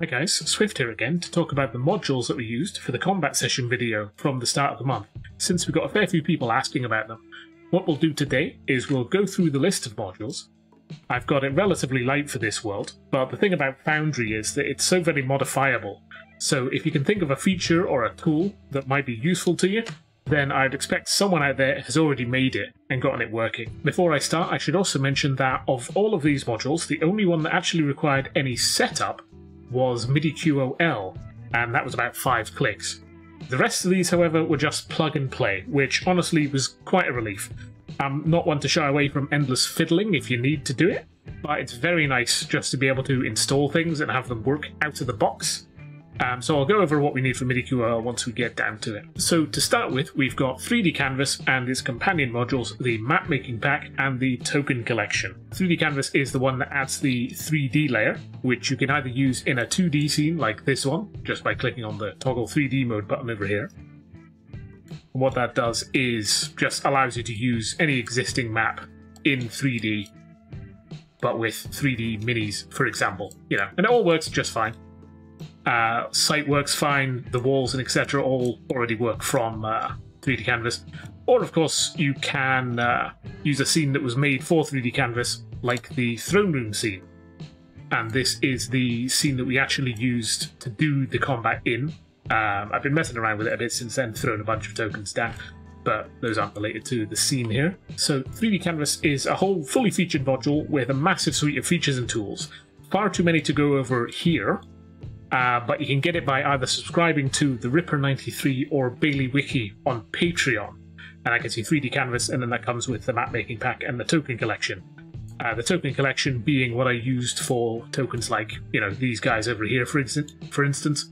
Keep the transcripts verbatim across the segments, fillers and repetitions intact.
Hi guys, Swift here again to talk about the modules that we used for the combat session video from the start of the month, since we've got a fair few people asking about them. What we'll do today is we'll go through the list of modules. I've got it relatively light for this world, but the thing about Foundry is that it's so very modifiable, so if you can think of a feature or a tool that might be useful to you, then I'd expect someone out there has already made it and gotten it working. Before I start, I should also mention that of all of these modules, the only one that actually required any setup was Midi Q O L, and that was about five clicks. The rest of these, however, were just plug and play, which honestly was quite a relief. I'm not one to shy away from endless fiddling if you need to do it, but it's very nice just to be able to install things and have them work out of the box. Um, so I'll go over what we need for Midi Q O L once we get down to it. So to start with, we've got three D Canvas and its companion modules, the Mapmaking Pack and the Token Collection. three D Canvas is the one that adds the three D layer, which you can either use in a two D scene like this one, just by clicking on the toggle three D mode button over here. And what that does is just allows you to use any existing map in three D, but with three D minis, for example. You know, and it all works just fine. Uh, site works fine, the walls and et cetera all already work from uh, three D Canvas. Or of course you can uh, use a scene that was made for three D Canvas, like the throne room scene. And this is the scene that we actually used to do the combat in. Um, I've been messing around with it a bit since then, throwing a bunch of tokens down, but those aren't related to the scene here. So three D Canvas is a whole fully featured module with a massive suite of features and tools. Far too many to go over here. Uh, but you can get it by either subscribing to The Ripper ninety-three or BaileyWiki on Patreon. And I can see three D Canvas, and then that comes with the Mapmaking Pack and the Token Collection. Uh, the Token Collection being what I used for tokens like, you know, these guys over here, for, in for instance.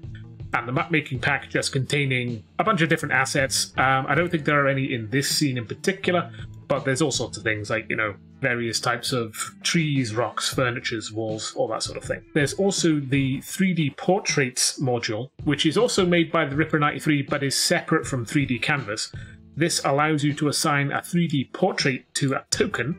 And the Mapmaking Pack just containing a bunch of different assets. Um, I don't think there are any in this scene in particular, but there's all sorts of things like, you know, various types of trees, rocks, furnitures, walls, all that sort of thing. There's also the three D Portraits module, which is also made by The Ripper ninety-three but is separate from three D Canvas. This allows you to assign a three D portrait to a token,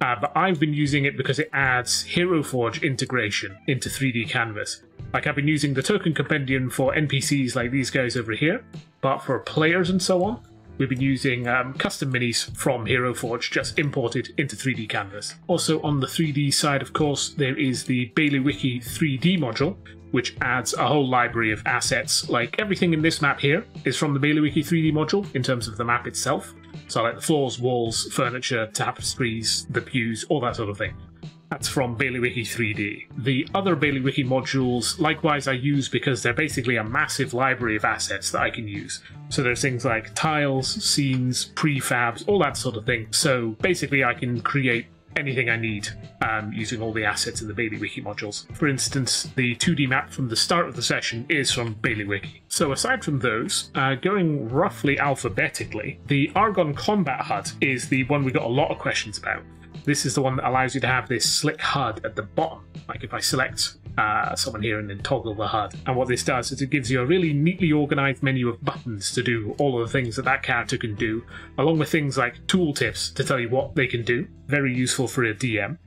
uh, but I've been using it because it adds Hero Forge integration into three D Canvas. Like, I've been using the token compendium for N P Cs like these guys over here, but for players and so on, we've been using um, custom minis from Hero Forge, just imported into three D Canvas. Also on the three D side, of course, there is the BaileyWiki three D module, which adds a whole library of assets. Like, everything in this map here is from the BaileyWiki three D module in terms of the map itself. So like the floors, walls, furniture, tapestries, the pews, all that sort of thing. That's from BaileyWiki three D. The other BaileyWiki modules, likewise, I use because they're basically a massive library of assets that I can use. So there's things like tiles, scenes, prefabs, all that sort of thing. So basically I can create anything I need um, using all the assets in the BaileyWiki modules. For instance, the two D map from the start of the session is from BaileyWiki. So aside from those, uh, going roughly alphabetically, the Argon Combat H U D is the one we got a lot of questions about. This is the one that allows you to have this slick H U D at the bottom, like if I select uh, someone here and then toggle the H U D. And what this does is it gives you a really neatly organized menu of buttons to do all of the things that that character can do, along with things like tooltips to tell you what they can do. Very useful for a D M.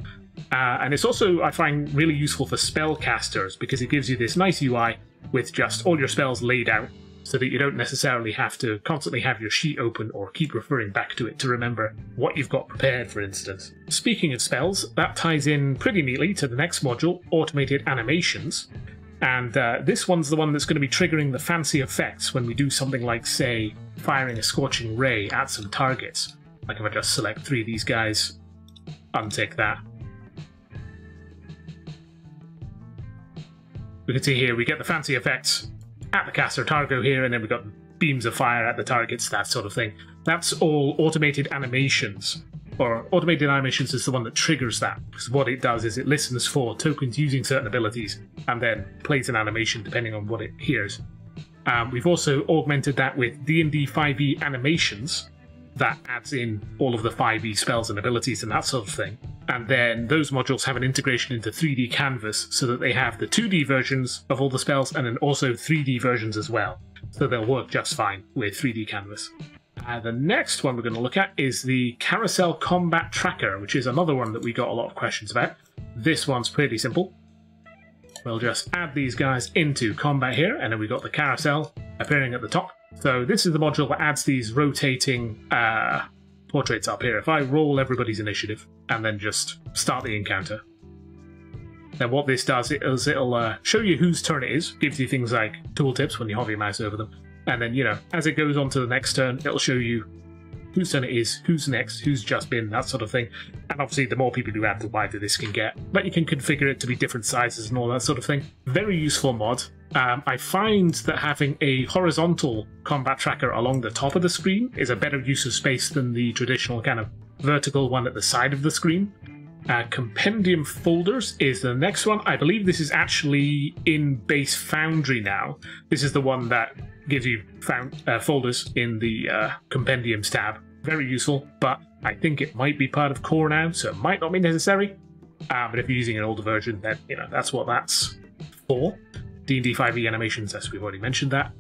Uh, and it's also, I find, really useful for spellcasters because it gives you this nice U I with just all your spells laid out, so that you don't necessarily have to constantly have your sheet open or keep referring back to it to remember what you've got prepared, for instance. Speaking of spells, that ties in pretty neatly to the next module, Automated Animations, and uh, this one's the one that's going to be triggering the fancy effects when we do something like, say, firing a scorching ray at some targets. Like if I just select three of these guys, untick that. We can see here we get the fancy effects at the caster target here, and then we've got beams of fire at the targets, that sort of thing. That's all automated animations, or automated animations is the one that triggers that, because what it does is it listens for tokens using certain abilities and then plays an animation depending on what it hears. Um, we've also augmented that with D and D five E Animations, that adds in all of the five E spells and abilities and that sort of thing. And then those modules have an integration into three D Canvas so that they have the two D versions of all the spells and then also three D versions as well. So they'll work just fine with three D Canvas. Uh, the next one we're going to look at is the Carousel Combat Tracker, which is another one that we got a lot of questions about. This one's pretty simple. we'll just add these guys into combat here, and then we've got the carousel appearing at the top. So this is the module that adds these rotating uh, portraits up here. If I roll everybody's initiative and then just start the encounter, then what this does is it'll uh, show you whose turn it is, gives you things like tooltips when you hover your mouse over them, and then, you know, as it goes on to the next turn, it'll show you whose turn it is, who's next, who's just been, that sort of thing. And obviously, the more people you add, the wider this can get. But you can configure it to be different sizes and all that sort of thing. Very useful mod. Um, I find that having a horizontal combat tracker along the top of the screen is a better use of space than the traditional kind of vertical one at the side of the screen. Uh, Compendium Folders is the next one. I believe this is actually in base Foundry now. This is the one that gives you found, uh, folders in the uh, Compendiums tab. Very useful, but I think it might be part of Core now, so it might not be necessary. Uh, but if you're using an older version, then you know that's what that's for. D and D five E Animations, as we've already mentioned that.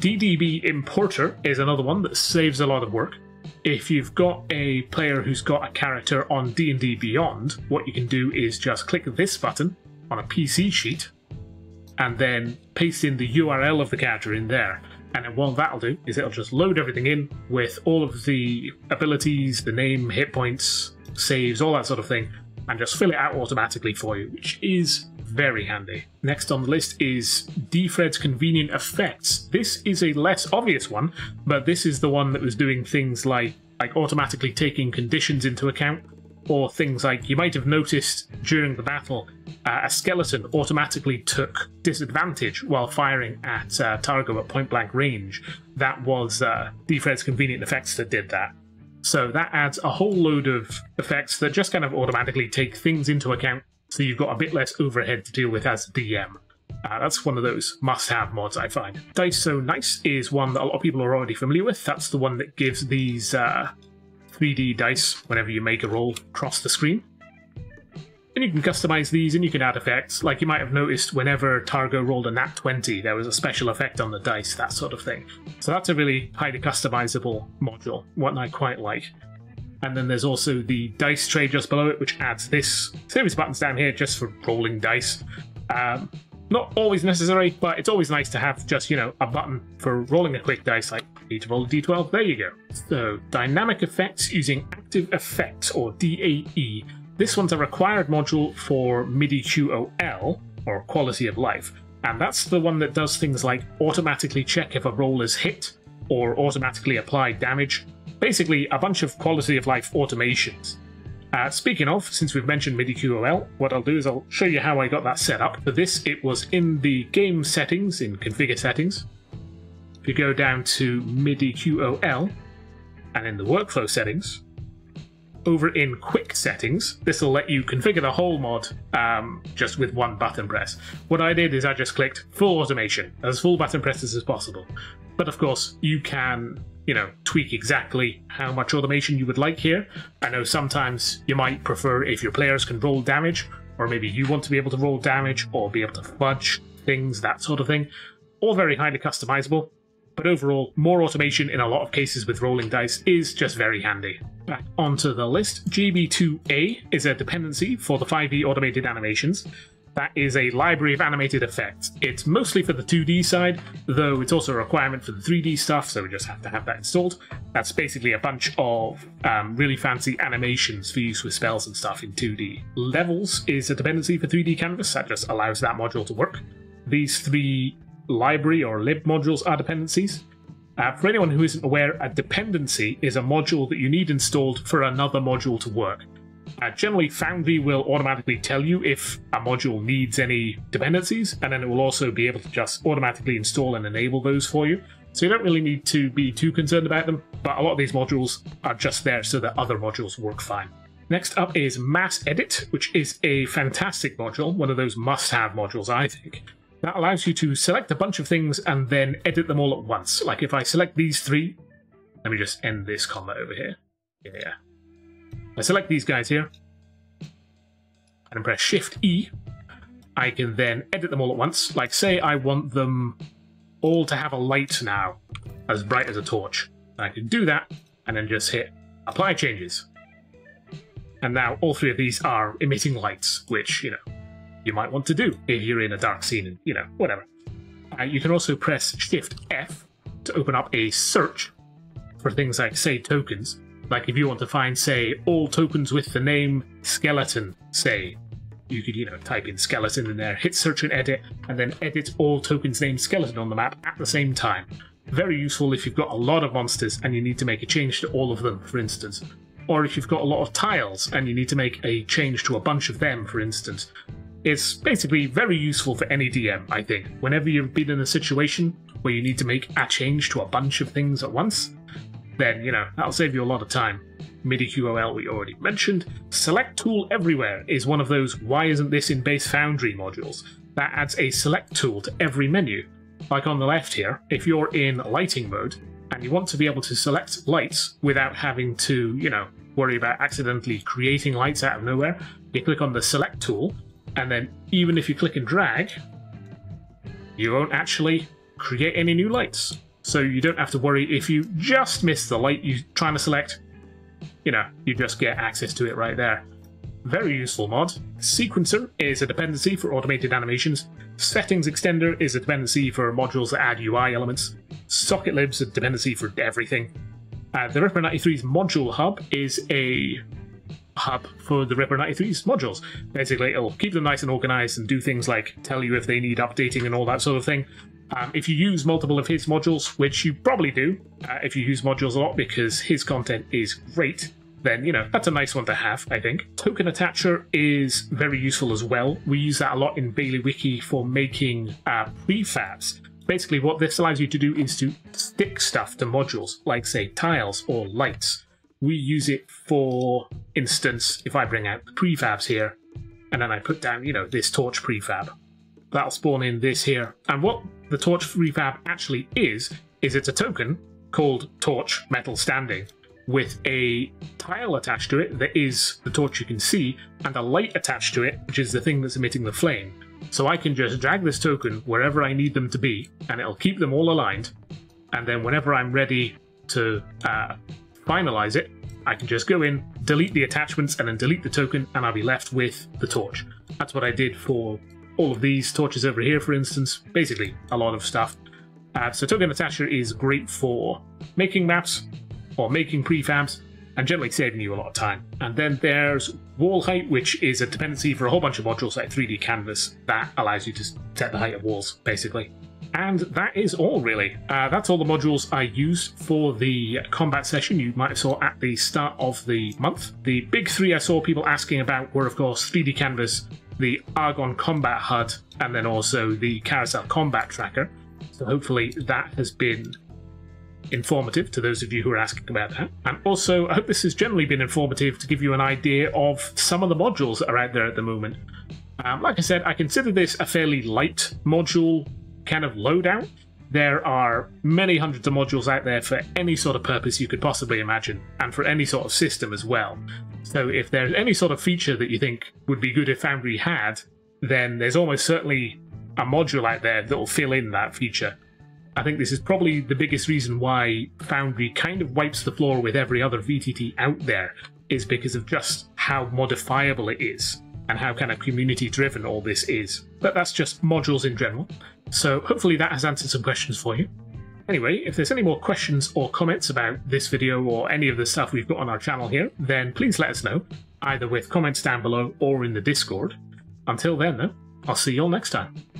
D D B Importer is another one that saves a lot of work. If you've got a player who's got a character on D and D Beyond, what you can do is just click this button on a P C sheet and then paste in the U R L of the character in there. And then what that'll do is it'll just load everything in with all of the abilities, the name, hit points, saves, all that sort of thing, and just fill it out automatically for you, which is very handy. Next on the list is DFreds Convenient Effects. This is a less obvious one, but this is the one that was doing things like, like automatically taking conditions into account, or things like, you might have noticed during the battle, uh, a skeleton automatically took disadvantage while firing at uh, Targo at point blank range. That was uh, DFreds Convenient Effects that did that. So that adds a whole load of effects that just kind of automatically take things into account, so you've got a bit less overhead to deal with as a D M. Uh, that's one of those must-have mods, I find. Dice So Nice is one that a lot of people are already familiar with. That's the one that gives these uh, three D dice, whenever you make a roll, across the screen. And you can customize these, and you can add effects. Like you might have noticed, whenever Targo rolled a nat twenty, there was a special effect on the dice, that sort of thing. So that's a really highly customizable module, one I quite like. And then there's also the Dice Tray just below it, which adds this series of buttons down here just for rolling dice. Um, not always necessary, but it's always nice to have just, you know, a button for rolling a quick dice, like you need to roll a d twelve, there you go. So, Dynamic Effects using Active Effects, or D A E. This one's a required module for Midi Q O L, or Quality of Life, and that's the one that does things like automatically check if a roll is hit, or automatically apply damage. Basically, a bunch of quality of life automations. Uh, speaking of, since we've mentioned Midi Q O L, what I'll do is I'll show you how I got that set up. For this, it was in the game settings, in configure settings. If you go down to Midi Q O L, and in the workflow settings, over in quick settings, this will let you configure the whole mod um, just with one button press. What I did is I just clicked full automation, as full button presses as possible. But of course, you can, you know, tweak exactly how much automation you would like here. I know sometimes you might prefer if your players can roll damage, or maybe you want to be able to roll damage or be able to fudge things, that sort of thing. All very highly customizable, but overall, more automation in a lot of cases with rolling dice is just very handy. Back onto the list, J B two A is a dependency for the five E Automated Animations. That is a library of animated effects. It's mostly for the two D side, though it's also a requirement for the three D stuff, so we just have to have that installed. That's basically a bunch of um, really fancy animations for use with spells and stuff in two D. Levels is a dependency for three D Canvas. That just allows that module to work. These three library or lib modules are dependencies. Uh, for anyone who isn't aware, a dependency is a module that you need installed for another module to work. Uh, generally, Foundry will automatically tell you if a module needs any dependencies, and then it will also be able to just automatically install and enable those for you. So you don't really need to be too concerned about them, but a lot of these modules are just there so that other modules work fine. Next up is Mass Edit, which is a fantastic module, one of those must-have modules, I think. That allows you to select a bunch of things and then edit them all at once. Like if I select these three, let me just end this comma over here. Yeah. I select these guys here, and press Shift E, I can then edit them all at once. Like, say I want them all to have a light now, as bright as a torch. And I can do that, and then just hit Apply Changes. And now all three of these are emitting lights, which, you know, you might want to do if you're in a dark scene and, you know, whatever. Uh, you can also press Shift F to open up a search for things like, say, tokens. Like if you want to find, say, all tokens with the name skeleton, say, you could, you know, type in skeleton in there, hit search and edit, and then edit all tokens named skeleton on the map at the same time. Very useful if you've got a lot of monsters and you need to make a change to all of them, for instance. Or if you've got a lot of tiles and you need to make a change to a bunch of them, for instance. It's basically very useful for any D M, I think. Whenever you've been in a situation where you need to make a change to a bunch of things at once, then, you know, that'll save you a lot of time. Midi Q O L we already mentioned. Select Tool Everywhere is one of those why isn't this in base Foundry modules. That adds a select tool to every menu. Like on the left here, if you're in lighting mode and you want to be able to select lights without having to, you know, worry about accidentally creating lights out of nowhere, you click on the select tool, and then even if you click and drag, you won't actually create any new lights. So you don't have to worry if you just miss the light you're trying to select, you know, you just get access to it right there. Very useful mod. Sequencer is a dependency for automated animations. Settings Extender is a dependency for modules that add U I elements. Socketlib's a dependency for everything. Uh, The Ripper ninety-three's Module Hub is a hub for the Ripper ninety-three's modules. Basically, it'll keep them nice and organized and do things like tell you if they need updating and all that sort of thing. Um, if you use multiple of his modules, which you probably do, uh, if you use modules a lot because his content is great, then, you know, that's a nice one to have, I think. Token Attacher is very useful as well. We use that a lot in BaileyWiki for making uh, prefabs. Basically, what this allows you to do is to stick stuff to modules, like, say, tiles or lights. We use it for instance, if I bring out the prefabs here, and then I put down, you know, this torch prefab. That'll spawn in this here. And what the torch prefab actually is, is it's a token called torch metal standing with a tile attached to it that is the torch you can see and a light attached to it, which is the thing that's emitting the flame. So I can just drag this token wherever I need them to be and it'll keep them all aligned. And then whenever I'm ready to uh, finalize it, I can just go in, delete the attachments and then delete the token and I'll be left with the torch. That's what I did for all of these torches over here, for instance, basically a lot of stuff. Uh, so Token Attacher is great for making maps or making prefabs and generally saving you a lot of time. And then there's Wall Height, which is a dependency for a whole bunch of modules like three D Canvas that allows you to set the height of walls, basically. And that is all, really. Uh, that's all the modules I used for the combat session you might have saw at the start of the month. The big three I saw people asking about were, of course, three D Canvas, the Argon Combat H U D, and then also the Carousel Combat Tracker. So hopefully that has been informative to those of you who are asking about that. And also, I hope this has generally been informative to give you an idea of some of the modules that are out there at the moment. Um, like I said, I consider this a fairly light module kind of loadout. There are many hundreds of modules out there for any sort of purpose you could possibly imagine, and for any sort of system as well. So if there's any sort of feature that you think would be good if Foundry had, then there's almost certainly a module out there that will fill in that feature. I think this is probably the biggest reason why Foundry kind of wipes the floor with every other V T T out there, is because of just how modifiable it is and how kind of community driven all this is. But that's just modules in general. So hopefully that has answered some questions for you. Anyway, if there's any more questions or comments about this video or any of the stuff we've got on our channel here, then please let us know, either with comments down below or in the Discord. Until then though, I'll see you all next time.